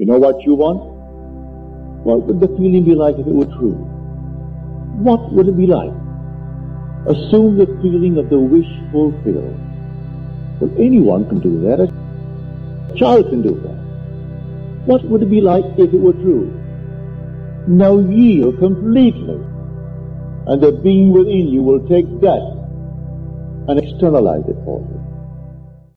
You know what you want? What would the feeling be like if it were true? What would it be like? Assume the feeling of the wish fulfilled. Well, anyone can do that. A child can do that. What would it be like if it were true? Now yield completely, and the being within you will take that and externalize it for you.